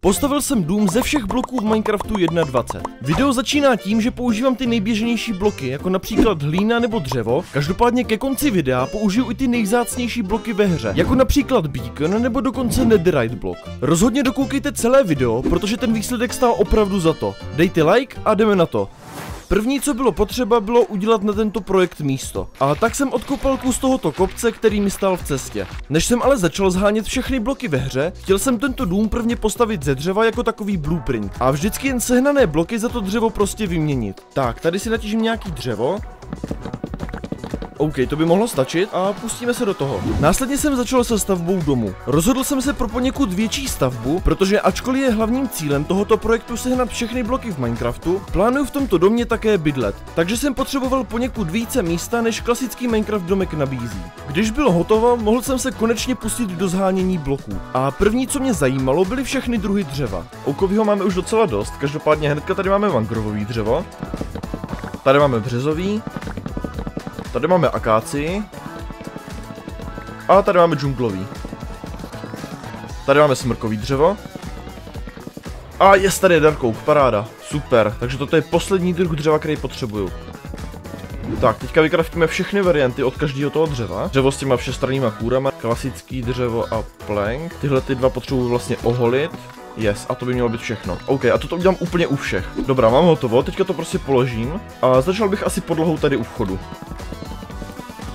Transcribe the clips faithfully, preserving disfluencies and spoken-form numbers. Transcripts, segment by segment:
Postavil jsem dům ze všech bloků v Minecraftu jedna dvacet. Video začíná tím, že používám ty nejběžnější bloky, jako například hlína nebo dřevo. Každopádně ke konci videa použiju i ty nejvzácnější bloky ve hře, jako například beacon nebo dokonce netherite blok. Rozhodně dokoukejte celé video, protože ten výsledek stál opravdu za to. Dejte like a jdeme na to. První, co bylo potřeba, bylo udělat na tento projekt místo. A tak jsem odkopal kus tohoto kopce, který mi stál v cestě. Než jsem ale začal zhánět všechny bloky ve hře, chtěl jsem tento dům prvně postavit ze dřeva jako takový blueprint. A vždycky jen sehnané bloky za to dřevo prostě vyměnit. Tak, tady si natížím nějaký dřevo. OK, to by mohlo stačit a pustíme se do toho. Následně jsem začal se stavbou domu. Rozhodl jsem se pro poněkud větší stavbu, protože ačkoliv je hlavním cílem tohoto projektu sehnat všechny bloky v Minecraftu, plánuju v tomto domě také bydlet, takže jsem potřeboval poněkud více místa, než klasický Minecraft domek nabízí. Když bylo hotovo, mohl jsem se konečně pustit do zhánění bloků. A první, co mě zajímalo, byly všechny druhy dřeva. Okovýho máme už docela dost, každopádně hnedka tady máme mangrovový dřevo, tady máme březový. Tady máme akácii. A tady máme džunglový. Tady máme smrkový dřevo. A jest, tady je dark oak, paráda. Super, takže toto je poslední druh dřeva, který potřebuju. Tak, teďka vykraftíme všechny varianty od každého toho dřeva. Dřevo s těma všestrannýma kůrama, klasický dřevo a plank. Tyhle ty dva potřebuju vlastně oholit. Yes, a to by mělo být všechno. OK, a toto udělám úplně u všech. Dobrá, mám hotovo, teďka to prostě položím. A začal bych asi podlahou tady u vchodu.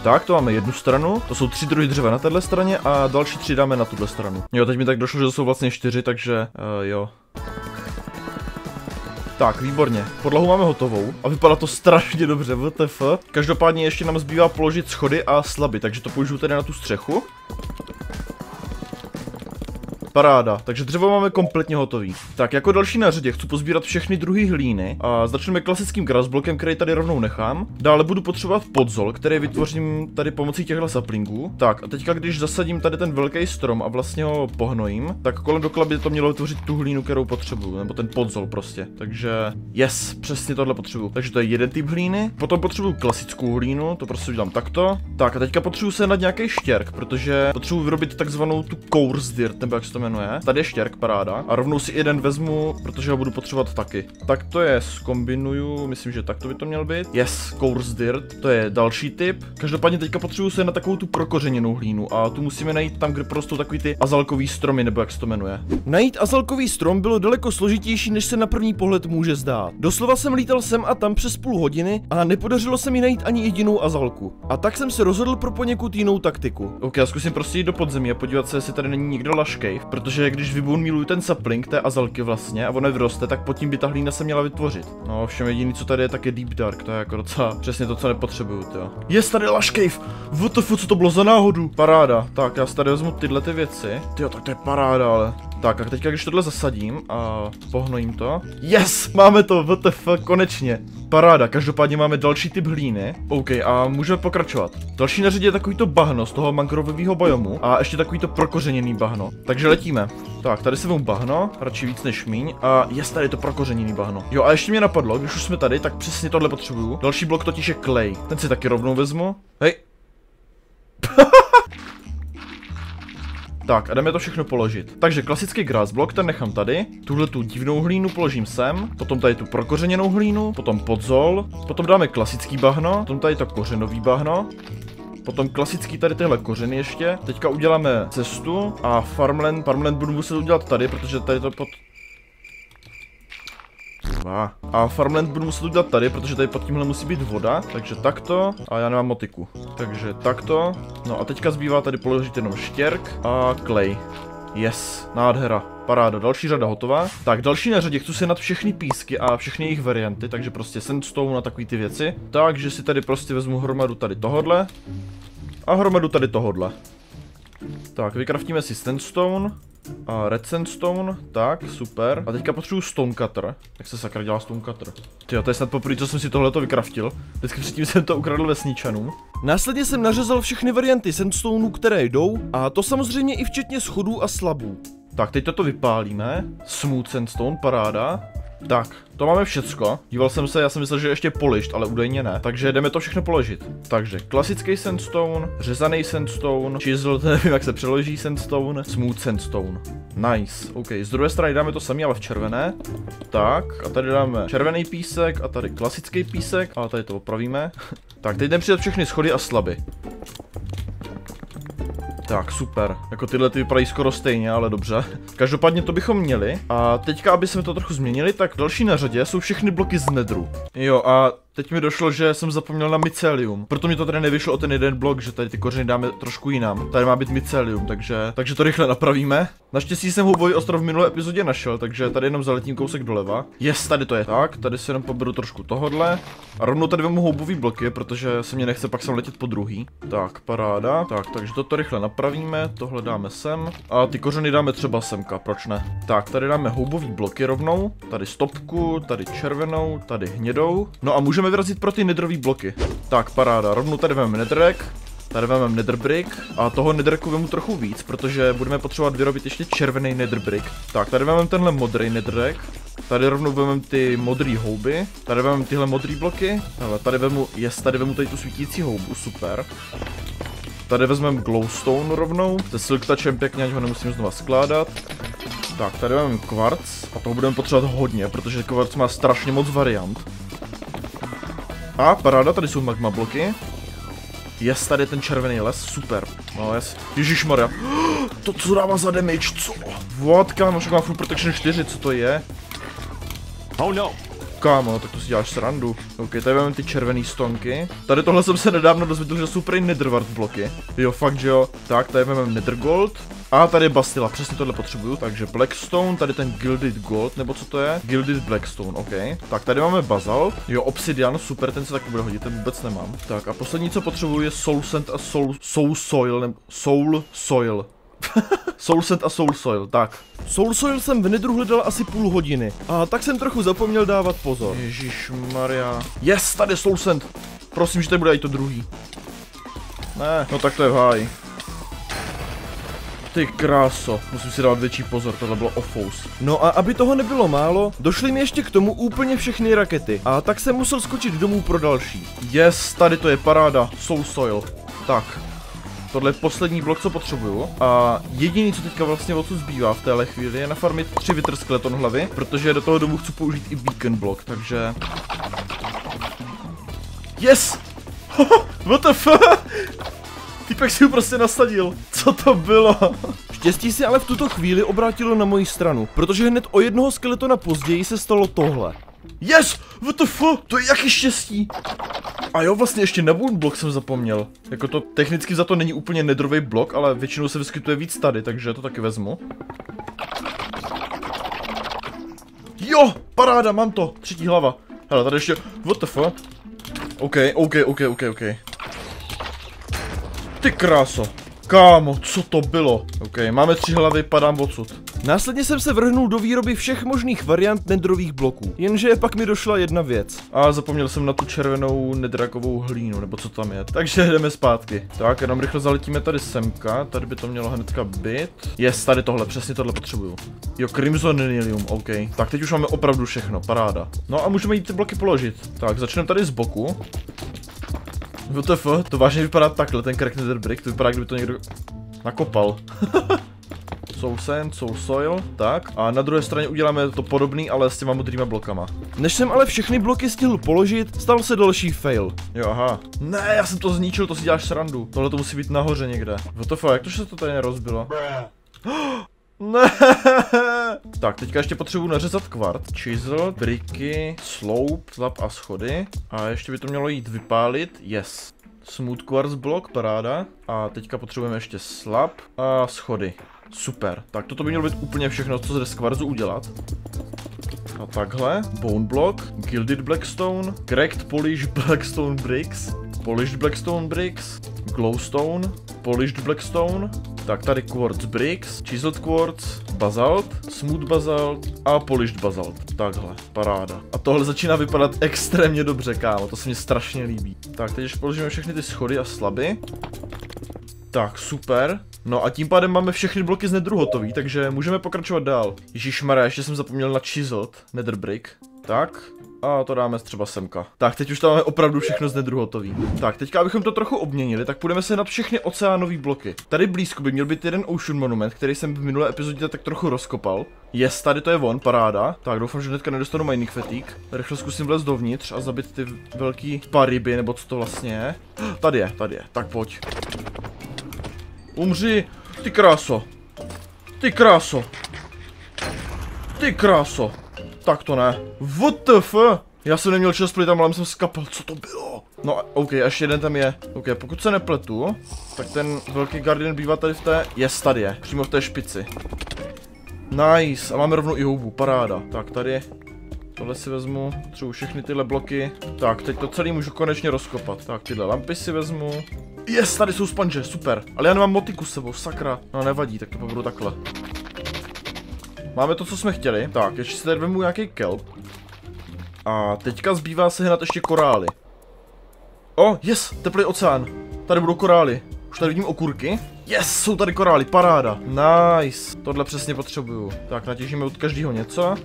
Tak, to máme jednu stranu, to jsou tři druhy dřeva na téhle straně a další tři dáme na tuhle stranu. Jo, teď mi tak došlo, že to jsou vlastně čtyři, takže uh, jo. Tak, výborně, podlahu máme hotovou a vypadá to strašně dobře, W T F. Každopádně ještě nám zbývá položit schody a slaby, takže to použiju tady na tu střechu. Paráda, takže dřevo máme kompletně hotový. Tak, jako další na řadě chci pozbírat všechny druhy hlíny a začneme klasickým grassblokem, který tady rovnou nechám. Dále budu potřebovat podzol, který vytvořím tady pomocí těchto saplingů. Tak, a teďka když zasadím tady ten velký strom a vlastně ho pohnojím, tak kolem dokola by to mělo vytvořit tu hlínu, kterou potřebuju, nebo ten podzol prostě. Takže yes, přesně tohle potřebuju. Takže to je jeden typ hlíny. Potom potřebuju klasickou hlínu, to prostě udělám takto. Tak, a teďka potřebuju se nad nějaký štěrk, protože potřebuju vyrobit takzvanou tu coarse dirt, nebo jak se to jmenuje. Tady je štěrk, paráda. A rovnou si jeden vezmu, protože ho budu potřebovat taky. Tak to je, zkombinuju, myslím, že tak to by to měl být. Yes, coarse dirt, to je další typ. Každopádně teďka potřebuju se na takovou tu prokořeněnou hlínu a tu musíme najít tam, kde prostě takový ty azalkový stromy, nebo jak se to jmenuje. Najít azalkový strom bylo daleko složitější, než se na první pohled může zdát. Doslova jsem lítal sem a tam přes půl hodiny a nepodařilo se mi najít ani jedinou azalku. A tak jsem se rozhodl pro poněkud jinou taktiku. OK, já zkusím prostě jít do podzemí a podívat se, jestli tady není nikdo laškej. Protože když vybunmiluju ten sapling té azalky vlastně a ona vyroste, tak pod tím by ta hlína se měla vytvořit. No ovšem jediný, co tady je, tak je Deep Dark, to je jako docela přesně to, co nepotřebuju, jo. Jest, tady Lush Cave! W T F, co to bylo za náhodu? Paráda, tak já si tady vezmu tyhle ty věci. Tyjo, tak to je paráda, ale... Tak a teďka, když tohle zasadím a pohnojím to. Yes, máme to, W T F, konečně. Paráda, každopádně máme další typ hlíny. OK, a můžeme pokračovat. Další na řadě je takovýto bahno z toho mangrového biomu a ještě takovýto prokořeněný bahno. Takže letíme. Tak, tady si vezmu bahno, radši víc než míň. A yes, tady je to prokořeněný bahno. Jo, a ještě mě napadlo, když už jsme tady, tak přesně tohle potřebuju. Další blok totiž je clay. Ten si taky rovnou vezmu. Hej. Tak, a jdeme to všechno položit. Takže klasický grass blok, ten nechám tady. Tuhle tu divnou hlínu položím sem. Potom tady tu prokořeněnou hlínu, potom podzol. Potom dáme klasický bahno, potom tady to kořenový bahno. Potom klasický tady tyhle kořeny ještě. Teďka uděláme cestu a farmland. Farmland budu muset udělat tady, protože tady to pod... A farmland budu muset udělat tady, protože tady pod tímhle musí být voda. Takže takto. A já nemám motiku. Takže takto. No a teďka zbývá tady položit jenom štěrk a clay. Yes, nádhera. Paráda, další řada hotová. Tak, další na řadě chci se nad všechny písky a všechny jejich varianty, takže prostě sandstone a takový ty věci. Takže si tady prostě vezmu hromadu tady tohodle a hromadu tady tohodle. Tak, vykraftíme si sandstone a red sandstone, tak, super. A teďka potřebuju stonecutter. Jak se sakra dělá stonecutter? Tyjo, to je snad poprvé, co jsem si tohleto vykraftil. Vždycky předtím jsem to ukradl vesničanům. Následně jsem nařezal všechny varianty sandstoneu, které jdou, a to samozřejmě i včetně schodů a slabů. Tak, teď toto vypálíme. Smooth sandstone, paráda. Tak, to máme všecko. Díval jsem se, já jsem myslel, že ještě polišt, ale údajně ne. Takže jdeme to všechno položit. Takže klasický sandstone, řezaný sandstone, chisel, nevím jak se přeloží sandstone, smooth sandstone. Nice, ok. Z druhé strany dáme to samé, ale v červené. Tak, a tady dáme červený písek a tady klasický písek, ale tady to opravíme. Tak, teď jdeme přidat všechny schody a slaby. Tak, super. Jako tyhle ty vypadají skoro stejně, ale dobře. Každopádně to bychom měli. A teďka, aby jsme to trochu změnili, tak další na řadě jsou všechny bloky z nedru. Jo, a teď mi došlo, že jsem zapomněl na mycelium. Proto mi to tady nevyšlo o ten jeden blok, že tady ty kořeny dáme trošku jinam. Tady má být mycelium, takže, takže to rychle napravíme. Naštěstí jsem houbový ostrov v minulé epizodě našel, takže tady jenom zaletím kousek doleva. Yes, tady to je. Tak, tady si jenom poberu trošku tohodle. A rovnou tady vemu houbový bloky, protože se mě nechce pak sem letět po druhý. Tak, paráda. Tak, takže toto rychle napravíme, tohle dáme sem. A ty kořeny dáme třeba semka, proč ne? Tak, tady dáme houbový bloky rovnou. Tady stopku, tady červenou, tady hnědou. No a můžeme vyrazit pro ty nedrový bloky. Tak, paráda, rovnou tady vememe nedrek, tady vememe netherbrick a toho nedrku vemu trochu víc, protože budeme potřebovat vyrobit ještě červený netherbrick. Tak, tady vememe tenhle modrý nedrek, tady rovnou vememe ty modré houby, tady vememe tyhle modré bloky, hele, tady vemu, jest, tady vemu tady tu svítící houbu, super. Tady vezmeme glowstone rovnou, se silk touchem pěkně, ať ho nemusím znova skládat. Tak, tady vememe kvarc a toho budeme potřebovat hodně, protože kvarc má strašně moc variant. A paráda, tady jsou magma bloky. Jest, tady je ten červený les, super. No jest. Ježišmarja. To co dává za damage, co? What, kámo, však má full protection čtyři, co to je? Oh no. Kámo, tak to si děláš srandu. Ok, tady máme ty červený stonky. Tady tohle jsem se nedávno dozvěděl, že jsou prej netherward bloky. Jo, fakt, že jo. Tak, tady máme nethergold. A tady je bastila, přesně tohle potřebuju, takže blackstone, tady ten gilded gold, nebo co to je? Gilded blackstone, ok. Tak tady máme bazalt, jo, obsidian, super, ten se taky bude hodit, ten vůbec nemám. Tak a poslední, co potřebuju, je soul sand a soul, soul soil, nebo soul soil. Soul sand a soul soil, tak. Soul soil jsem v nedru hledal asi půl hodiny, a tak jsem trochu zapomněl dávat pozor. Ježišmarja. Yes, tady je soul sand. Prosím, že tady bude i to druhý. Ne, no tak to je v háji. Ty kráso, musím si dát větší pozor, tohle bylo ofous. No a aby toho nebylo málo, došly mi ještě k tomu úplně všechny rakety. A tak jsem musel skočit domů pro další. Yes, tady to je paráda, soul soil. Tak, tohle je poslední blok, co potřebuju. A jediný, co teďka vlastně odsud zbývá v téhle chvíli, je nafarmit tři Wither Skeleton hlavy, protože do toho domu chci použít i beacon blok, takže... Yes! What the fuck? Týpek si ho prostě nasadil. Co to bylo? Štěstí se ale v tuto chvíli obrátilo na moji stranu, protože hned o jednoho skeletona později se stalo tohle. Yes! What the fuck? To je jaký štěstí! A jo, vlastně ještě na boon blok jsem zapomněl. Jako to technicky za to není úplně nedrový blok, ale většinou se vyskytuje víc tady, takže to taky vezmu. Jo! Paráda, mám to! Třetí hlava. Hele, tady ještě... What the fuck? OK, OK, OK, OK, OK. Ty kráso, kámo, co to bylo? Ok, máme tři hlavy, padám odsud. Následně jsem se vrhnul do výroby všech možných variant nedrových bloků, jenže pak mi došla jedna věc. A zapomněl jsem na tu červenou nedrakovou hlínu, nebo co tam je, takže jdeme zpátky. Tak, jenom rychle zaletíme tady semka, tady by to mělo hnedka být. Yes, tady tohle, přesně tohle potřebuju. Jo, Crimson Nilium, ok. Tak teď už máme opravdu všechno, paráda. No a můžeme jít ty bloky položit. Tak, začneme tady z boku. W T F, to vážně vypadá takhle, ten crack netherbrick, to vypadá, kdyby to někdo nakopal. Soul sand, soul soil, tak. A na druhé straně uděláme to podobný, ale s těma modrýma blokama. Než jsem ale všechny bloky stihl položit, stal se další fail. Jo, aha. Ne, já jsem to zničil, to si děláš srandu. Tohle to musí být nahoře někde. W T F, jak to, že se to tady nerozbilo? Ne. Tak, teďka ještě potřebuji nařezat kvart. Chisel, briky, sloup, slab a schody. A ještě by to mělo jít vypálit. Yes. Smooth quartz block, paráda. A teďka potřebujeme ještě slab a schody. Super. Tak toto by mělo být úplně všechno, co se z kvarzu udělat. A takhle. Bone block, gilded blackstone, cracked polish blackstone bricks, polished blackstone bricks, glowstone, polished blackstone. Tak tady quartz bricks, chiseled quartz, bazalt, smooth bazalt a polished bazalt. Takhle, paráda. A tohle začíná vypadat extrémně dobře, kámo, to se mi strašně líbí. Tak, teď už položíme všechny ty schody a slaby. Tak, super. No a tím pádem máme všechny bloky z nedruhotový, takže můžeme pokračovat dál. Ježišmarja, ještě jsem zapomněl na čizot, nether brick. Tak, a to dáme třeba semka. Tak, teď už tam máme opravdu všechno z nedruhotový. Tak, teďka abychom to trochu obměnili, tak půjdeme se na všechny oceánové bloky. Tady blízko by měl být jeden Ocean Monument, který jsem v minulé epizodě tak trochu rozkopal. Yes, tady to je on, paráda. Tak, doufám, že hnedka nedostanu mining fatigue. Rychle zkusím vlézt dovnitř a zabít ty velký paryby, nebo co to vlastně je. Tady je, tady je, tak pojď. Umři, ty kráso. Ty kráso. Ty kráso. Tak to ne. W T F? Já jsem neměl čas plitám, ale jsem skapal, co to bylo? No, OK, až jeden tam je. OK, pokud se nepletu, tak ten velký guardian bývá tady v té... Yes, tady je. Přímo v té špici. Nice. A máme rovnou i houbu, paráda. Tak, tady. Tohle si vezmu. Třeba všechny tyhle bloky. Tak, teď to celý můžu konečně rozkopat. Tak, tyhle lampy si vezmu. Yes, tady jsou sponže, super. Ale já nemám motiku s sebou, sakra. No, nevadí, tak to poberu takhle. Máme to, co jsme chtěli. Tak, ještě si tady vezmu nějaký kelp. A teďka zbývá sehnat ještě korály. O, yes, teplý oceán. Tady budou korály. Už tady vidím okurky. Yes, jsou tady korály, paráda. Nice. Tohle přesně potřebuju. Tak, natěžíme od každého něco.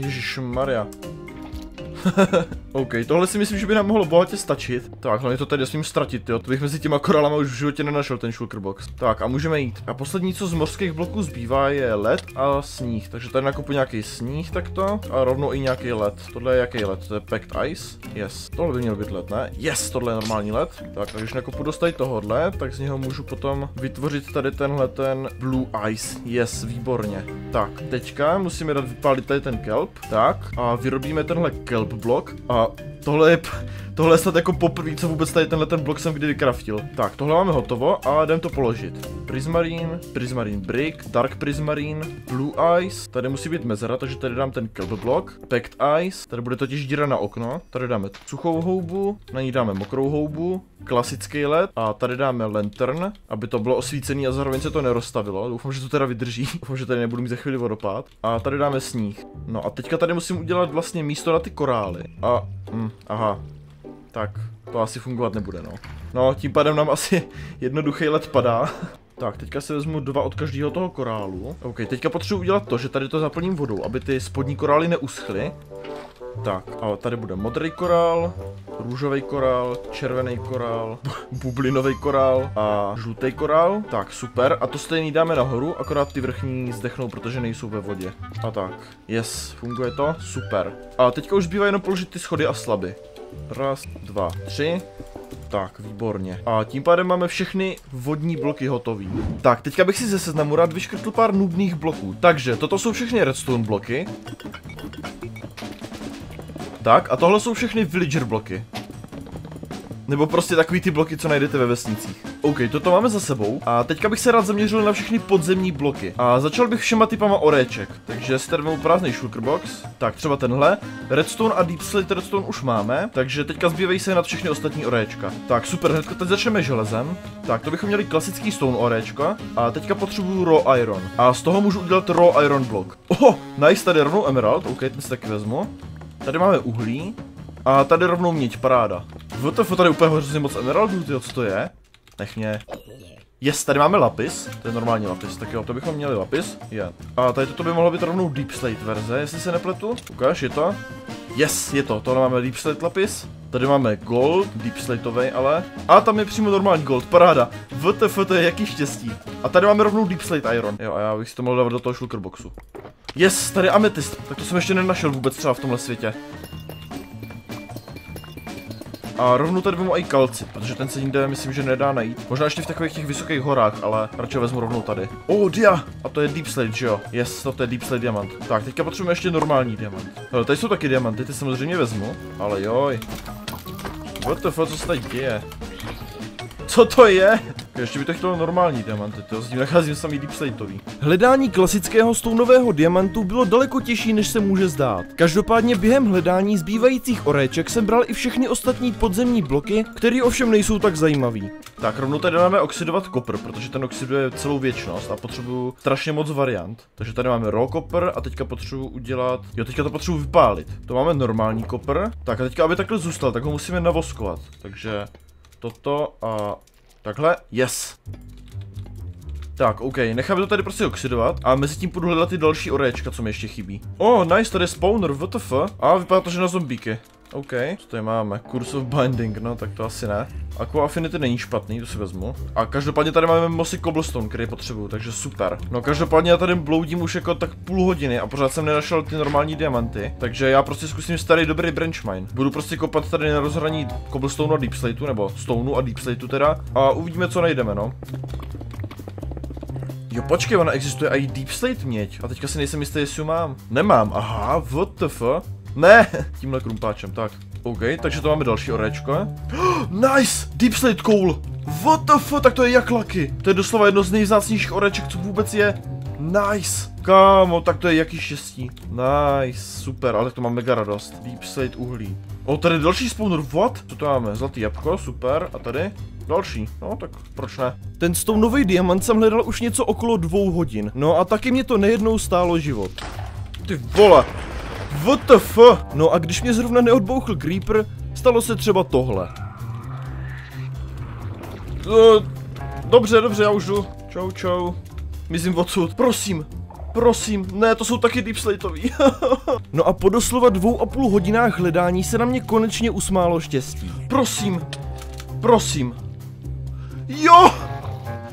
Ježišmarja. OK, tohle si myslím, že by nám mohlo bohatě stačit. Tak, hlavně to tady nesmím ztratit, jo. To bych mezi těma korálama už v životě nenašel ten shulkerbox. Tak a můžeme jít. A poslední, co z mořských bloků zbývá, je led a sníh. Takže tady nakupu nějaký sníh takto a rovnou i nějaký led. Tohle je jaký led? To je packed ice? Yes. Tohle by měl být led, ne? Yes, tohle je normální led. Tak a když nakupu dostat tohohle, tak z něho můžu potom vytvořit tady tenhle ten blue ice. Yes, výborně. Tak, teďka musíme dát vypálit tady ten kelp. Tak a vyrobíme tenhle kelp blok. A tohle je, tohle je snad jako poprvé, co vůbec tady tenhle ten blok jsem kdy vykraftil. Tak, tohle máme hotovo a jdem to položit. Prismarine, Prismarine brick, Dark Prismarine, Blue Ice. Tady musí být mezera, takže tady dám ten kelp blok. Packed Ice, tady bude totiž díra na okno. Tady dáme suchou houbu, na ní dáme mokrou houbu, klasický led a tady dáme lantern, aby to bylo osvícený a zároveň se to neroztavilo. Doufám, že to teda vydrží. Doufám, že tady nebudu mít za chvíli vodopád. A tady dáme sníh. No a teďka tady musím udělat vlastně místo na ty korály. A Mm, aha, tak to asi fungovat nebude, no. No, tím pádem nám asi jednoduchý led padá. Tak, teďka si vezmu dva od každého toho korálu. OK, teďka potřebuji udělat to, že tady to zaplním vodou, aby ty spodní korály neuschly. Tak, a tady bude modrý korál, růžový korál, červený korál, bublinový korál a žlutý korál. Tak, super. A to stejný dáme nahoru, akorát ty vrchní zdechnou, protože nejsou ve vodě. A tak, yes, funguje to, super. A teďka už zbývá jenom položit ty schody a slaby. Raz, dva, tři. Tak, výborně. A tím pádem máme všechny vodní bloky hotový. Tak, teďka bych si ze seznamu rád vyškrtl pár nudných bloků. Takže, toto jsou všechny redstone bloky. Tak, a tohle jsou všechny villager bloky. Nebo prostě takový ty bloky, co najdete ve vesnicích. OK, toto máme za sebou. A teďka bych se rád zaměřil na všechny podzemní bloky. A začal bych všema typama oréček. Takže si tady vezmu prázdný shulkerbox. Tak, třeba tenhle. Redstone a deep slate redstone už máme. Takže teďka zbývají se nad všechny ostatní oréčka. Tak, super, hnedka teď začneme železem. Tak, to bychom měli klasický stone oréčko. A teďka potřebuju raw iron. A z toho můžu udělat raw iron blok. Oho, nice, tady rovnou emerald. OK, ten si taky vezmu. Tady máme uhlí a tady rovnou měď, paráda. W T F, tady úplně hrozně moc emeraldů, tyjo, co to je? Nech mě. Yes, tady máme lapis, to je normální lapis, tak jo, to bychom měli lapis. Yeah. A tady toto by mohlo být rovnou deep slate verze, jestli se nepletu. Ukáž, je to? Yes, je to, tohle máme deep slate lapis. Tady máme gold, deep slateovej ale. A tam je přímo normální gold, paráda. W T F, to je jaký štěstí. A tady máme rovnou deep slate iron. Jo, a já bych si to mohl dávat do toho shulkerboxu. Yes, tady je ametist. Tak to jsem ještě nenašel vůbec třeba v tomhle světě. A rovnou tady vezmu i kalci, protože ten se jinde myslím, že nedá najít. Možná ještě v takových těch vysokých horách, ale radši vezmu rovnou tady. Oh, dia! A to je deep slate, že jo? Yes, to je deep slate diamant. Tak, teďka potřebujeme ještě normální diamant. Hele, tady jsou taky diamanty, ty samozřejmě vezmu, ale joj. W T F, co se tady děje? Co to je? Ještě by to chtělo normální diamanty, to s tím nacházím samý deep slateový. Hledání klasického stounového diamantu bylo daleko těžší, než se může zdát. Každopádně během hledání zbývajících oréček jsem bral i všechny ostatní podzemní bloky, které ovšem nejsou tak zajímavý. Tak rovnou tady dáme oxidovat kopr, protože ten oxiduje celou věčnost a potřebuju strašně moc variant. Takže tady máme raw kopr a teďka potřebuju udělat... Jo, teďka to potřebuju vypálit. To máme normální kopr. Tak a teďka, aby takhle zůstal, tak ho musíme navoskovat. Takže toto a Takhle, yes. Tak, OK, necháme to tady prostě oxidovat a mezi tím půjdu hledat ty další oréčka, co mi ještě chybí. Oh, nice, tady je spawner, W T F. A vypadá to, že na zombíky. OK, co tady máme? Curse of Binding, no tak to asi ne. Aqua Affinity není špatný, to si vezmu. A každopádně tady máme mosy cobblestone, který potřebuju, takže super. No každopádně já tady bloudím už jako tak půl hodiny a pořád jsem nenašel ty normální diamanty. Takže já prostě zkusím starý dobrý branch mine. Budu prostě kopat tady na rozhraní cobblestone a deep slate, nebo stoneu a deep slate teda. A uvidíme, co najdeme, no. Jo, počkej, ona existuje i deep slate měď. A teďka si nejsem jistý, jestli ju mám. Nemám, aha, W T F. Ne, tímhle krumpáčem, tak. OK, takže to máme další oréčko. Nice, deep slate coal. W T F, tak to je jak lucky. To je doslova jedno z nejvzácnějších oréček, co vůbec je. Nice. Kámo, tak to je jaký štěstí. Nice, super, ale tak to mám mega radost. Deep slate uhlí. O, tady další spawner, what? Co to máme? Zlatý jabko, super, a tady? Další, no tak proč ne? Ten s tou nový diamant jsem hledal už něco okolo dvou hodin. No a taky mě to nejednou stálo život. Ty vole. W T F? No a když mě zrovna neodbouchl creeper, stalo se třeba tohle. Dobře, dobře, já už jdu. Čau, čau. Myslím odsud. Prosím. Prosím, ne, to jsou taky deepslateový. No a po doslova dvou a půl hodinách hledání se na mě konečně usmálo štěstí. Prosím. Prosím. Jo!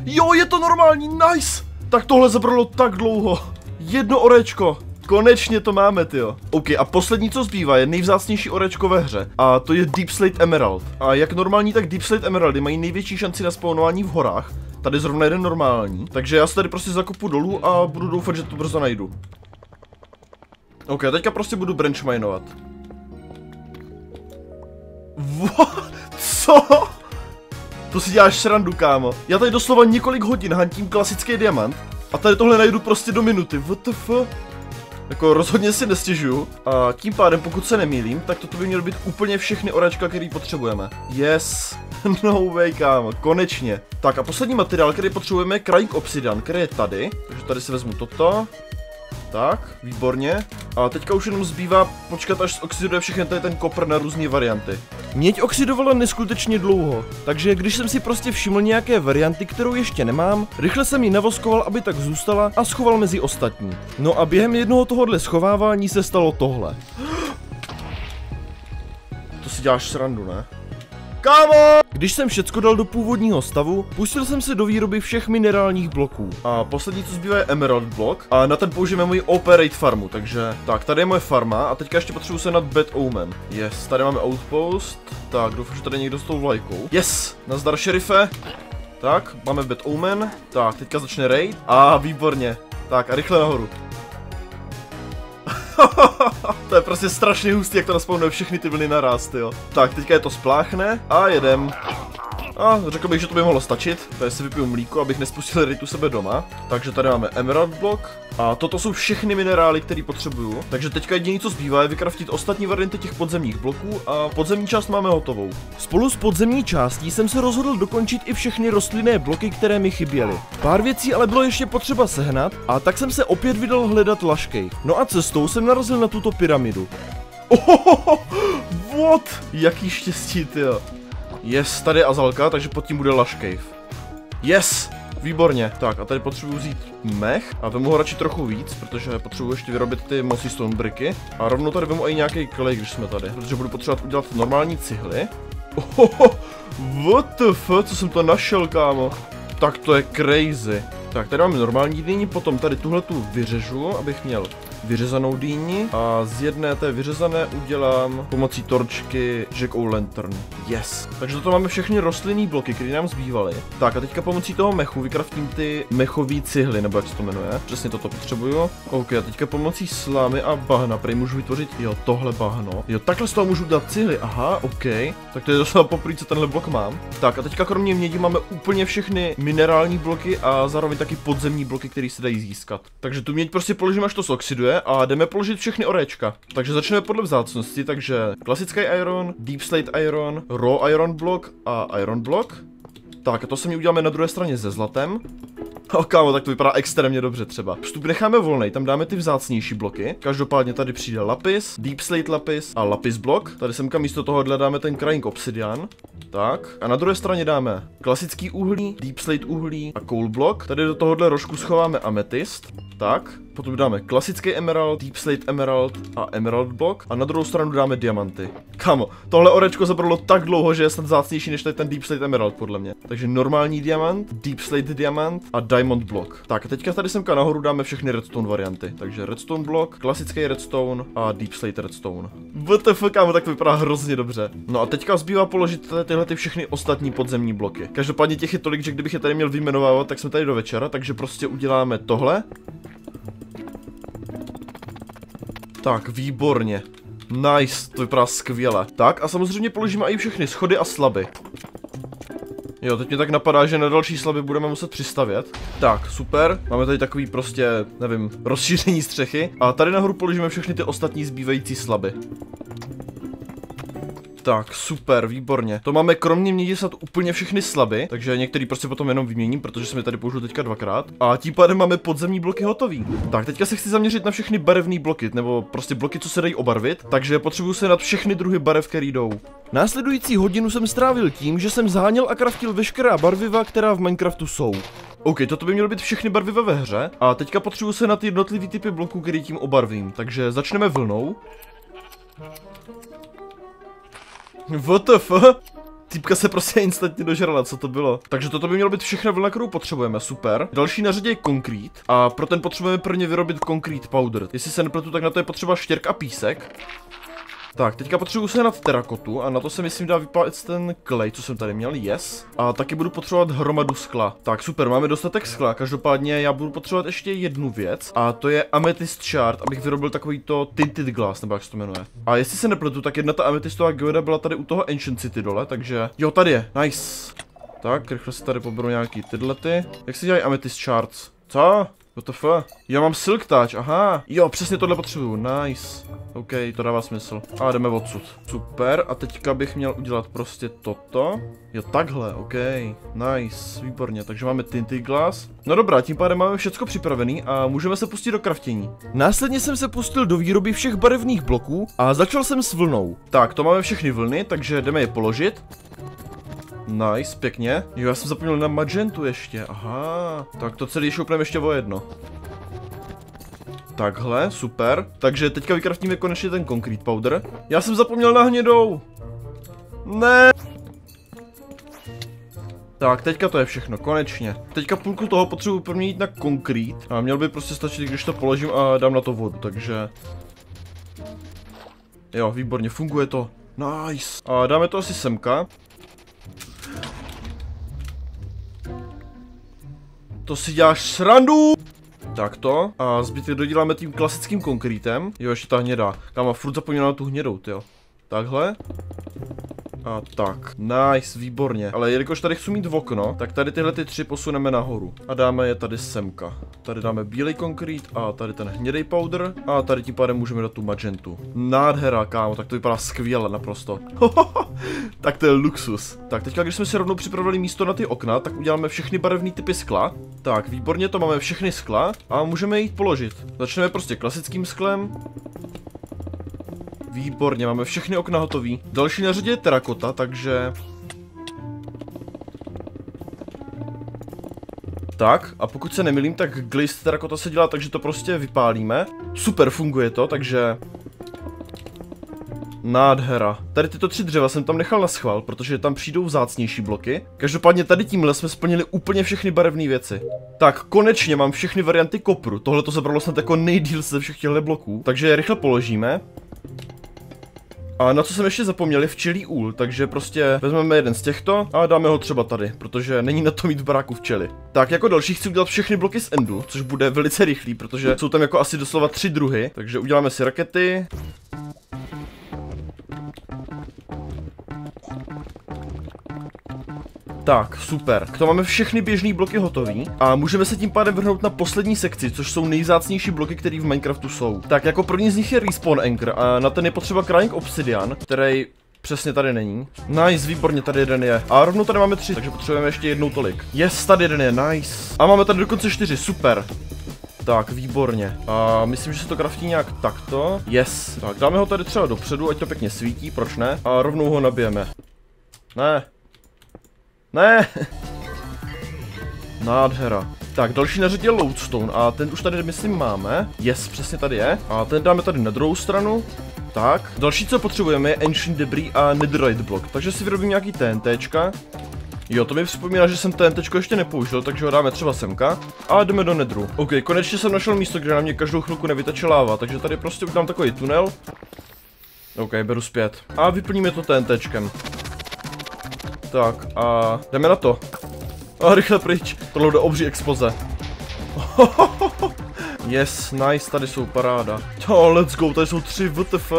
Jo, je to normální, nice! Tak tohle zabralo tak dlouho. Jedno orečko. Konečně to máme, tyjo. OK, a poslední, co zbývá, je nejvzácnější orečko ve hře. A to je Deep Slate Emerald. A jak normální, tak Deep Slate Emeraldy mají největší šanci na spawnování v horách. Tady zrovna jeden normální. Takže já se tady prostě zakopu dolů a budu doufat, že to brzo najdu. OK, a teďka prostě budu branchminovat. Co? To si děláš srandu, kámo. Já tady doslova několik hodin hantím klasický diamant. A tady tohle najdu prostě do minuty. W T F? Jako rozhodně si nestěžuju. A tím pádem, pokud se nemýlím, tak toto by mělo být úplně všechny oráčka, který potřebujeme. Yes. No way, kámo, konečně. Tak a poslední materiál, který potřebujeme, je Crying Obsidian, který je tady. Takže tady si vezmu toto. Tak, výborně. A teďka už jenom zbývá počkat, až oxiduje všechny tady ten kopr na různé varianty. Měď oxidovala neskutečně dlouho, takže když jsem si prostě všiml nějaké varianty, kterou ještě nemám, rychle jsem ji navoskoval, aby tak zůstala a schoval mezi ostatní. No a během jednoho tohohle schovávání se stalo tohle. To si děláš srandu, ne? Kámo! Když jsem všecko dal do původního stavu, pustil jsem se do výroby všech minerálních bloků. A poslední, co zbývá, je Emerald blok. A na ten použijeme moji Operate farmu, takže... Tak, tady je moje farma a teďka ještě potřebuji se nad Bad Omen. Yes, tady máme outpost. Tak, doufám, že tady někdo s tou vlajkou. Yes! Nazdar, šerife. Tak, máme Bad Omen. Tak, teďka začne raid. A výborně. Tak, a rychle nahoru. To je prostě strašně hustý, jak to naspawnuje všechny ty vlny naráz, jo. Tak, teďka je to spláchne a jedem. A řekl bych, že to by mohlo stačit. Tady si vypiju mlíko, abych nespustil raid u sebe doma. Takže tady máme Emerald blok. A toto jsou všechny minerály, které potřebuju. Takže teďka jediné, co zbývá, je vykraftit ostatní varianty těch podzemních bloků a podzemní část máme hotovou. Spolu s podzemní částí jsem se rozhodl dokončit i všechny rostlinné bloky, které mi chyběly. Pár věcí ale bylo ještě potřeba sehnat a tak jsem se opět vydal hledat laškej. No a cestou jsem narazil na tuto pyramidu. Ohohoho, what? Jaký štěstí, tyjo. Yes, tady je Azalka, takže pod tím bude Lush Cave. Yes, výborně. Tak a tady potřebuji vzít mech a vemu ho radši trochu víc, protože potřebuji ještě vyrobit ty mossy stone bricky. A rovnou tady vemu i nějaký klej, když jsme tady, protože budu potřebovat udělat normální cihly. Ohoho, W T F, co jsem to našel, kámo. Tak to je crazy. Tak tady máme normální dýni, potom tady tuhle tu vyřežu, abych měl vyřezanou dýni a z jedné té vyřezané udělám pomocí torčky Jack O'Lantern. Yes. Takže toto máme všechny rostlinné bloky, které nám zbývaly. Tak a teďka pomocí toho mechu vykraftím ty mechové cihly, nebo jak se to jmenuje. Přesně toto potřebuju. OK, a teďka pomocí slámy a bahna prý můžu vytvořit, jo, tohle bahno. Jo, takhle z toho můžu dát cihly, aha, OK. Tak to je docela poprvé, co tenhle blok mám. Tak a teďka kromě mědi máme úplně všechny minerální bloky a zároveň taky podzemní bloky, které se dají získat. Takže tu měď prostě položím, až to zoxiduje. A jdeme položit všechny oréčka. Takže začneme podle vzácnosti, takže klasický iron, deep slate iron, raw iron block a iron block. Tak a to se mi uděláme na druhé straně se zlatem. Oh, kámo, tak to vypadá extrémně dobře třeba. Vstup necháme volnej, tam dáme ty vzácnější bloky. Každopádně tady přijde lapis, deep slate lapis a lapis blok. Tady semka místo tohohle dáme ten crying obsidian. Tak. A na druhé straně dáme klasický uhlí, deep slate uhlí a coal block. Tady do tohohle rožku schováme ametist. Tak. Potom dáme klasický emerald, deep slate emerald a emerald block. A na druhou stranu dáme diamanty. Kámo, tohle orečko zabralo tak dlouho, že je snad vzácnější než tady ten deep slate emerald podle mě. Takže normální diamant, deep slate diamant a diamond block. Tak a teďka tady semka nahoru dáme všechny redstone varianty. Takže redstone block, klasický redstone a deep slate redstone. W T F, kámo, tak to vypadá hrozně dobře. No a teďka zbývá položit tyhle ty všechny ostatní podzemní bloky. Každopádně těch je tolik, že kdybych je tady měl vyjmenovávat, tak jsme tady do večera, takže prostě uděláme tohle. Tak, výborně. Nice, to vypadá skvěle. Tak a samozřejmě položíme i všechny schody a slaby. Jo, teď mě tak napadá, že na další slaby budeme muset přistavět. Tak, super. Máme tady takový prostě, nevím, rozšíření střechy. A tady nahoru položíme všechny ty ostatní zbývající slaby. Tak, super, výborně. To máme kromě mědi snad úplně všechny slaby, takže některý prostě potom jenom vyměním, protože jsem je tady použil teďka dvakrát. A tím pádem máme podzemní bloky hotový. Tak, teďka se chci zaměřit na všechny barevné bloky, nebo prostě bloky, co se dají obarvit, takže potřebuju se nad všechny druhy barev, které jdou. Následující hodinu jsem strávil tím, že jsem zháněl a craftil veškerá barviva, která v Minecraftu jsou. OK, toto by mělo být všechny barviva ve hře, a teďka potřebuju se na ty jednotlivé typy bloků, které tím obarvím, takže začneme vlnou. W T F? Týpka se prostě instantně dožrala, co to bylo. Takže toto by mělo být všechna vlna, kterou potřebujeme, super. Další na řadě je konkrét a pro ten potřebujeme prvně vyrobit konkrét powder. Jestli se nepletu, tak na to je potřeba štěrk a písek. Tak, teďka potřebuju se nad terakotu a na to se myslím dá vypálit ten klej, co jsem tady měl, yes. A taky budu potřebovat hromadu skla. Tak super, máme dostatek skla, každopádně já budu potřebovat ještě jednu věc a to je amethyst shard, abych vyrobil takovýto tinted glass, nebo jak se to jmenuje. A jestli se nepletu, tak jedna ta amethistová geoda byla tady u toho Ancient City dole, takže jo, tady je, nice. Tak, rychle si tady poberu nějaký tyhle ty. Jak se dělají amethyst shards? Co? W T F? Já mám silk touch, aha. Jo, přesně tohle potřebuju, nice. OK, to dává smysl. A jdeme odsud. Super, a teďka bych měl udělat prostě toto. Jo, takhle, OK. Nice, výborně, takže máme tinted glass. No dobrá, tím pádem máme všecko připravený a můžeme se pustit do kraftění. Následně jsem se pustil do výroby všech barevných bloků a začal jsem s vlnou. Tak, to máme všechny vlny, takže jdeme je položit. Nice, pěkně. Jo, já jsem zapomněl na magentu ještě, aha. Tak to celý šoupneme ještě o jedno. Takhle, super. Takže teďka vykraftíme konečně ten concrete powder. Já jsem zapomněl na hnědou. Ne. Tak, teďka to je všechno, konečně. Teďka půlku toho potřebuji proměnit na concrete. A měl by prostě stačit, když to položím a dám na to vodu, takže... Jo, výborně, funguje to. Nice. A dáme to asi semka. To si děláš srandu! Takto. A zbytek doděláme tím klasickým konkrétem. Jo, ještě ta hnědá. Kámo, furt zapomněl na tu hnědou, jo. Takhle. A tak. Nice, výborně. Ale jelikož tady chci mít v okno, tak tady tyhle ty tři posuneme nahoru. A dáme je tady semka. Tady dáme bílý konkrét a tady ten hnědej powder. A tady tím pádem můžeme dát tu magentu. Nádhera, kámo, tak to vypadá skvěle naprosto. Tak to je luxus. Tak teďka, když jsme si rovnou připravili místo na ty okna, tak uděláme všechny barevné typy skla. Tak, výborně, to máme všechny skla a můžeme jít položit. Začneme prostě klasickým sklem. Výborně, máme všechny okna hotový. Další na řadě je terakota, takže... Tak, a pokud se nemýlím, tak glist terakota se dělá, takže to prostě vypálíme. Super, funguje to, takže... Nádhera. Tady tyto tři dřeva jsem tam nechal na schvál, protože tam přijdou vzácnější bloky. Každopádně tady tímhle jsme splnili úplně všechny barevné věci. Tak konečně mám všechny varianty kopru. Tohle to zabralo snad jako nejdýl ze všech těchto bloků. Takže je rychle položíme. A na co jsem ještě zapomněl je včelí úl, takže prostě vezmeme jeden z těchto a dáme ho třeba tady, protože není na to mít v baráku včely. Tak jako další chci udělat všechny bloky z endu, což bude velice rychlý, protože jsou tam jako asi doslova tři druhy, takže uděláme si rakety. Tak, super. K tomu máme všechny běžné bloky hotový a můžeme se tím pádem vrhnout na poslední sekci, což jsou nejvzácnější bloky, které v Minecraftu jsou. Tak jako první z nich je Respawn Anchor a na ten je potřeba Crying Obsidian, který Přesně, tady není. Nice, výborně, tady jeden je. A rovnou tady máme tři, takže potřebujeme ještě jednou tolik. Yes, tady jeden je, nice. A máme tady dokonce čtyři, super. Tak, výborně. A myslím, že se to kraftí nějak takto. Yes. Tak, dáme ho tady třeba dopředu, ať to pěkně svítí, proč ne? A rovnou ho nabijeme. Ne. Ne. Nádhera. Tak, další na řadě je Lodestone a ten už tady, myslím, máme. Yes, přesně tady je. A ten dáme tady na druhou stranu. Tak. Další, co potřebujeme, je Ancient Debris a Netherite Block. Takže si vyrobím nějaký TNTčka. Jo, to mi připomíná, že jsem TNTčko ještě nepoužil, takže ho dáme třeba semka. A jdeme do Nedru. OK, konečně jsem našel místo, kde na mě každou chvilku nevyteče láva, takže tady prostě udělám takový tunel. OK, beru zpět. A vyplníme to TNTčkem. Tak, a jdeme na to. A rychle pryč. Tohle jde obří expoze. Yes, nice, tady jsou paráda. Oh, let's go, tady jsou tři, W T F.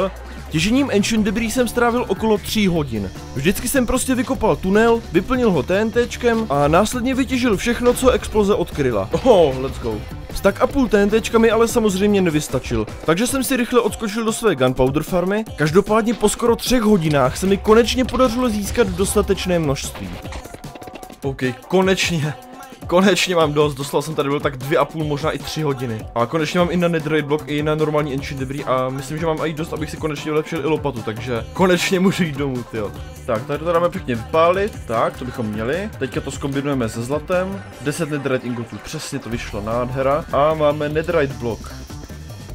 Těžením Ancient Debris jsem strávil okolo tří hodin. Vždycky jsem prostě vykopal tunel, vyplnil ho TNTčkem a následně vytěžil všechno, co exploze odkryla. Oh, let's go. S tak a půl TNTčka mi ale samozřejmě nevystačil, takže jsem si rychle odskočil do své gunpowder farmy. Každopádně po skoro třech hodinách se mi konečně podařilo získat dostatečné množství. OK, konečně. Konečně mám dost, doslova jsem tady byl tak dvě a půl, možná i tři hodiny. A konečně mám i na Netherite Block, i na normální Ancient Debris a myslím, že mám i dost, abych si konečně vylepšil i lopatu, takže konečně můžu jít domů, tyjo. Tak, tady to dáme pěkně vypálit, tak, to bychom měli. Teďka to zkombinujeme se zlatem. deset Netherite ingotů, přesně to vyšlo, nádhera. A máme Netherite Block.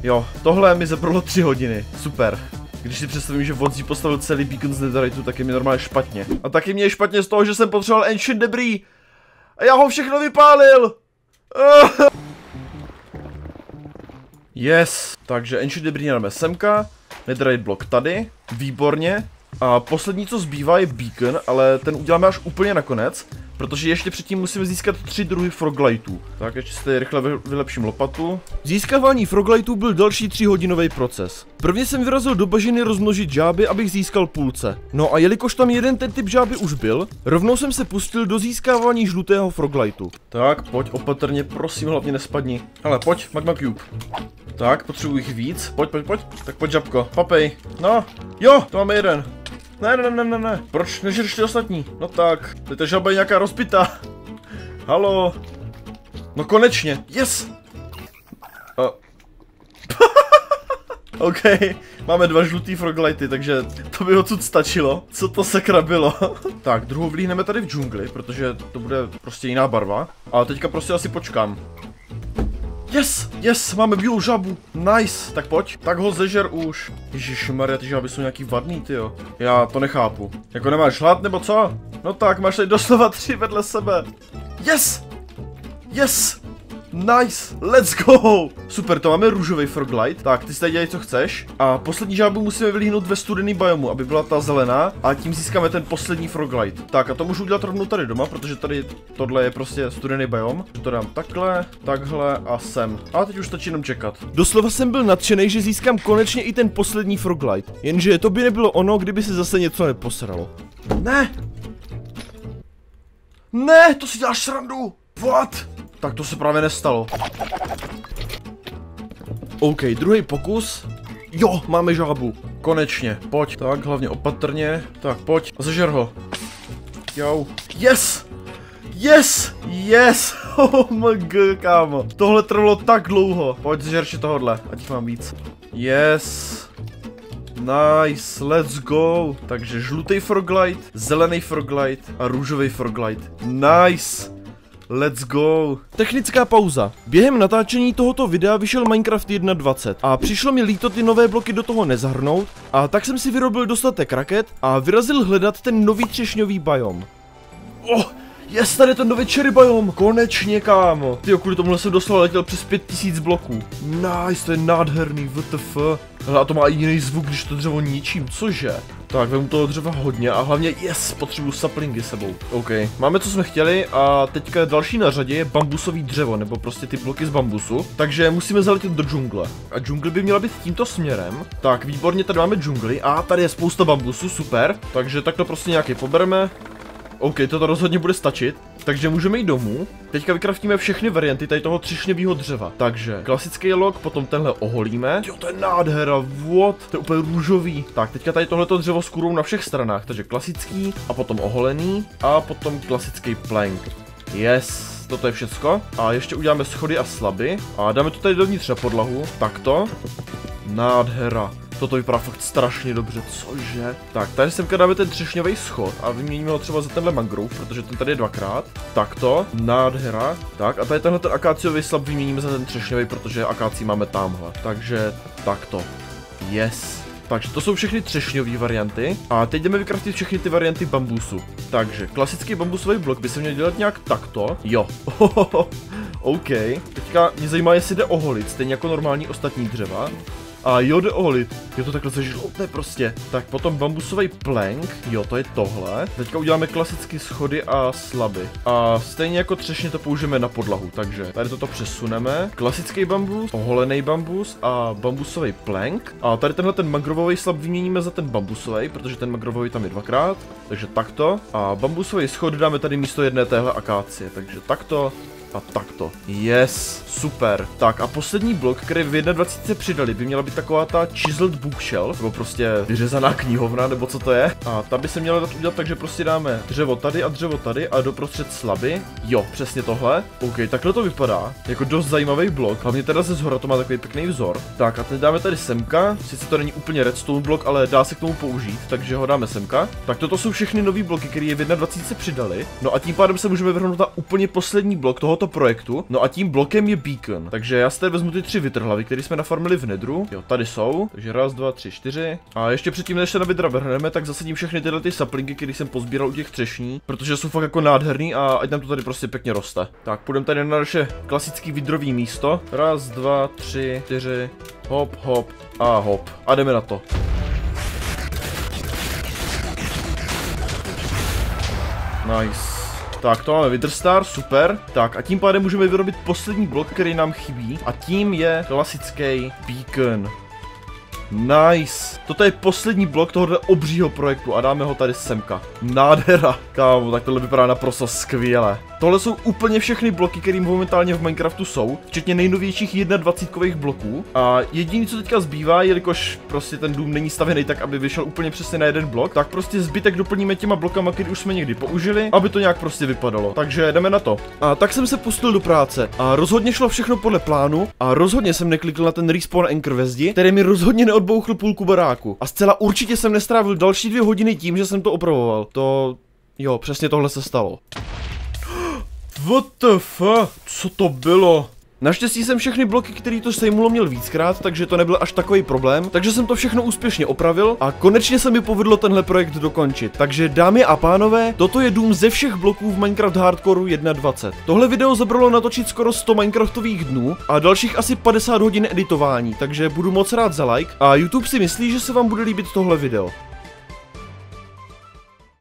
Jo, tohle mi zabralo tři hodiny, super. Když si představím, že Vonzí postavil celý beacon z Netherite, tak je mi normálně špatně. A taky mě je špatně z toho, že jsem potřeboval Ancient Debris. A já ho všechno vypálil! Yes, takže Ancient Debris dáme semka, Netherite Block tady, výborně. A poslední, co zbývá, je beacon, ale ten uděláme až úplně nakonec, protože ještě předtím musíme získat tři druhy froglightů. Tak ještě si rychle vylepším lopatu. Získávání froglightů byl další tříhodinový proces. Prvně jsem vyrazil do bažiny rozmnožit žáby, abych získal půlce. No a jelikož tam jeden ten typ žáby už byl, rovnou jsem se pustil do získávání žlutého froglightu. Tak, pojď opatrně, prosím, hlavně nespadni. Hele, pojď, Magma Cube. Tak, potřebuji jich víc. Pojď, pojď, pojď. Tak pojď, žabko, papej. No, jo, to máme jeden. Ne, ne, ne, ne, ne, proč nežerš ty ostatní? No tak, ta žaba je nějaká rozbitá. Halo. No konečně, yes! Oh. OK, máme dva žlutý froglighty, takže to by odsud stačilo. Co to sakra bylo? Tak, druhou vlíhneme tady v džungli, protože to bude prostě jiná barva. A teďka prostě asi počkám. Yes, yes, máme bílou žabu, nice, tak pojď, tak ho zežer už. Ježišmarja, ty žáby jsou nějaký vadný, tyjo. Já to nechápu, jako nemáš hlad nebo co? No tak, máš tady doslova tři vedle sebe. Yes, yes, nice, let's go. Super, to máme růžový froglight, tak ty si tady dělej, co chceš. A poslední žábu musíme vylíhnout ve studený biomu, aby byla ta zelená a tím získáme ten poslední froglight. Tak a to můžu udělat rovnou tady doma, protože tady tohle je prostě studený biom. To dám takhle, takhle a sem. A teď už stačí jenom čekat. Doslova jsem byl nadšený, že získám konečně i ten poslední froglight. Jenže to by nebylo ono, kdyby se zase něco neposralo. Ne! Ne, to si děláš srandu! What? Tak to se právě nestalo. OK, druhý pokus. Jo, máme žábu. Konečně, pojď. Tak, hlavně opatrně. Tak, pojď. Zažer ho. Jo. Yes! Yes! Yes! Oh my god, kámo. Tohle trvalo tak dlouho. Pojď, zažer si tohohle, ať jich mám víc. Yes! Nice, let's go. Takže žlutý froglight, zelený froglight a růžový froglight. Nice! Let's go. Technická pauza. Během natáčení tohoto videa vyšel Minecraft jedna dvacet a přišlo mi líto ty nové bloky do toho nezahrnout, a tak jsem si vyrobil dostatek raket a vyrazil hledat ten nový třešňový biom. Oh, jest tady ten nový cherry biom. Konečně, kámo. Tyjo, kvůli tomu jsem doslova letěl přes pět tisíc bloků. Nice, to je nádherný, W T F. Hele, a to má i jiný zvuk, když to dřevo ničím, cože? Tak, vemu toho dřeva hodně a hlavně, yes, potřebuju saplingy sebou. OK, máme, co jsme chtěli a teďka další na řadě je bambusový dřevo, nebo prostě ty bloky z bambusu. Takže musíme zaletět do džungle. A džungle by měla být tímto směrem. Tak, výborně, tady máme džungli a tady je spousta bambusu, super. Takže tak to prostě nějaký pobereme. OK, toto rozhodně bude stačit. Takže můžeme jít domů. Teďka vykraftíme všechny varianty tady toho třišněvého dřeva. Takže klasický log, potom tenhle oholíme. Jo, to je nádhera, what? To je úplně růžový. Tak, teďka tady tohleto dřevo s kurou na všech stranách. Takže klasický a potom oholený a potom klasický plank. Yes. Toto je všecko. A ještě uděláme schody a slaby. A dáme to tady dovnitř na podlahu. Takto. Nádhera. Toto vypadá fakt strašně dobře, cože? Tak, tady semka dáme ten třešňový schod a vyměníme ho třeba za tenhle mangrove, protože ten tady je dvakrát. Takto, nádhera. Tak, a tady tenhle ten akáciový slab vyměníme za ten třešňový, protože akácí máme tamhle. Takže takto. Yes. Takže to jsou všechny třešňové varianty a teď jdeme vykraftit všechny ty varianty bambusu. Takže klasický bambusový blok by se měl dělat nějak takto. Jo. OK. Teďka mě zajímá, jestli jde oholit, stejně jako normální ostatní dřeva. A jo, jde oholit. Je to takhle zažloutné prostě. Tak potom bambusový plank. Jo, to je tohle. Teďka uděláme klasicky schody a slaby. A stejně jako třešně to použijeme na podlahu. Takže tady toto přesuneme. Klasický bambus, oholený bambus a bambusový plank. A tady tenhle ten mangrovový slab vyměníme za ten bambusový, protože ten mangrovový tam je dvakrát. Takže takto. A bambusový schod dáme tady místo jedné téhle akácie. Takže takto. A takto. Yes, super. Tak a poslední blok, který v jednadvacítce přidali, by měla být taková ta chiseled bookshelf, nebo prostě vyřezaná knihovna, nebo co to je. A ta by se měla dát udělat tak, že prostě dáme dřevo tady a dřevo tady a doprostřed slaby. Jo, přesně tohle. OK, takhle to vypadá. Jako dost zajímavý blok. Hlavně teda ze zhora to má takový pěkný vzor. Tak a teď dáme tady semka. Sice to není úplně redstone blok, ale dá se k tomu použít, takže ho dáme semka. Tak toto jsou všechny nový bloky, které je v jednadvacítce přidali. No a tím pádem se můžeme vrhnout na úplně poslední blok toho projektu, no a tím blokem je beacon. Takže já si tady vezmu ty tři vytrhlavy, které jsme nafarmili v nedru. Jo, tady jsou. Takže raz, dva, tři, čtyři. A ještě předtím, než se na vidra vrhneme, tak zasadím všechny tyhle ty saplinky, které jsem pozbíral u těch třešní, protože jsou fakt jako nádherný a ať nám to tady prostě pěkně roste. Tak půjdeme tady na naše klasický vidrový místo. Raz, dva, tři, čtyři. Hop, hop a hop. A jdeme na to. Nice. Tak, to máme Wither Star, super. Tak a tím pádem můžeme vyrobit poslední blok, který nám chybí. A tím je klasický beacon. Nice. Toto je poslední blok tohohle obřího projektu a dáme ho tady semka. Nádhera. Kámo, tak tohle vypadá naprosto skvěle. Tohle jsou úplně všechny bloky, které momentálně v Minecraftu jsou, včetně nejnovějších jednadvacítkových bloků. A jediné, co teďka zbývá, jelikož prostě ten dům není stavěný tak, aby vyšel úplně přesně na jeden blok, tak prostě zbytek doplníme těma blokama, který už jsme někdy použili, aby to nějak prostě vypadalo. Takže jdeme na to. A tak jsem se pustil do práce a rozhodně šlo všechno podle plánu a rozhodně jsem neklikl na ten respawn anchor ve zdi, který mi rozhodně neodbouchl půlku baráku. A zcela určitě jsem nestrávil další dvě hodiny tím, že jsem to opravoval. To jo, přesně tohle se stalo. What the fuck? Co to bylo? Naštěstí jsem všechny bloky, který to sejmulo, měl víckrát, takže to nebyl až takový problém, takže jsem to všechno úspěšně opravil a konečně se mi povedlo tenhle projekt dokončit. Takže dámy a pánové, toto je dům ze všech bloků v Minecraft Hardcoreu jedna dvacet. Tohle video zabralo natočit skoro sto Minecraftových dnů a dalších asi padesát hodin editování, takže budu moc rád za like a YouTube si myslí, že se vám bude líbit tohle video.